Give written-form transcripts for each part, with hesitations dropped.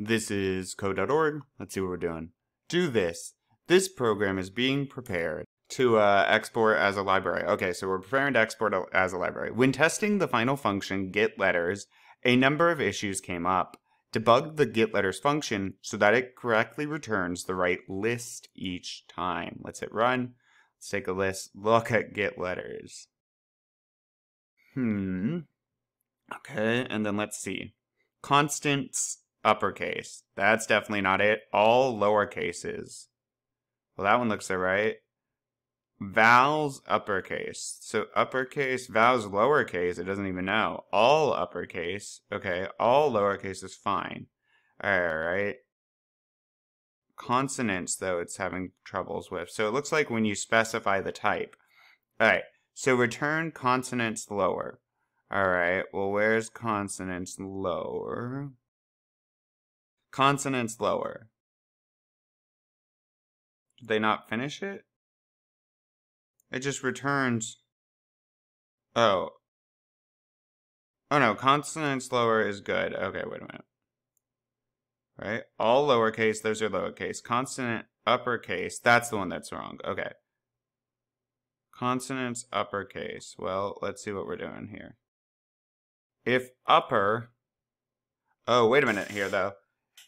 This is Code.org. Let's see what we're doing. Do this. This program is being prepared to export as a library. Okay, so we're preparing to export as a library. When testing the final function getLetters, a number of issues came up. Debug the getLetters function so that it correctly returns the right list each time. Let's hit run. Let's take a list. Look at getLetters. Okay, and then let's see. Constants uppercase. That's definitely not it. All lower cases. Well, that one looks all right. Vowels uppercase. So uppercase, vowels lowercase, it doesn't even know. All uppercase. Okay, all lowercase is fine. Alright. Consonants, though, it's having troubles with. So it looks like when you specify the type. Alright, so return consonants lower. Alright, well, where's consonants lower? Consonants lower. Did they not finish it? It just returns. Oh. Oh no, consonants lower is good. Okay, wait a minute. Right? All lowercase, those are lowercase. Consonant uppercase, that's the one that's wrong. Okay. Consonants uppercase. Well, let's see what we're doing here. If upper. Oh, wait a minute here though.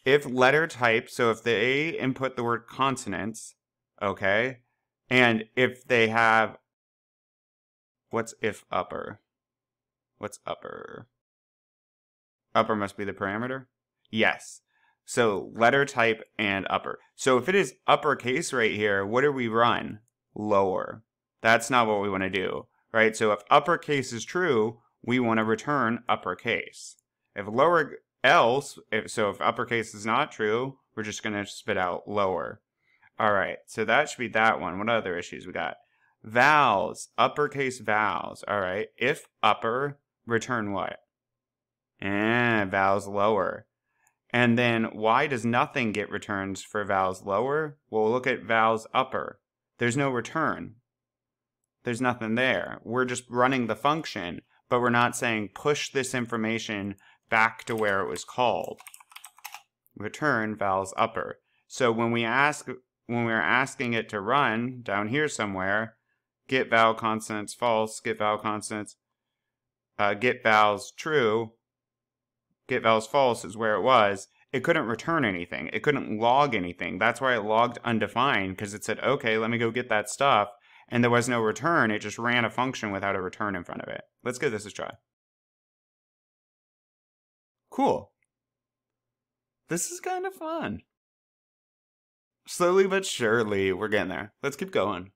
If letter type, so if they input the word consonants, okay. And if they have, what's if upper? What's upper? Upper must be the parameter? Yes. So letter type and upper. So if it is uppercase right here, what do we run? Lower. That's not what we want to do, right? So if uppercase is true, we want to return uppercase. If lower else, if uppercase is not true, we're just going to spit out lower. All right, so that should be that one. What other issues we got? Vowels, uppercase vowels. All right, if upper, return what? Vowels lower. And then why does nothing get returns for vowels lower? Well, look at vowels upper. There's no return. There's nothing there. We're just running the function, but we're not saying push this information back to where it was called. Return vowels upper. So when we ask... when we're asking it to run down here somewhere, get vowel consonants false, get vowel consonants, get vowels true, get vowels false is where it was. It couldn't return anything. It couldn't log anything. That's why it logged undefined, because it said, okay, let me go get that stuff. And there was no return. It just ran a function without a return in front of it. Let's give this a try. Cool. This is kind of fun. Slowly but surely, we're getting there. Let's keep going.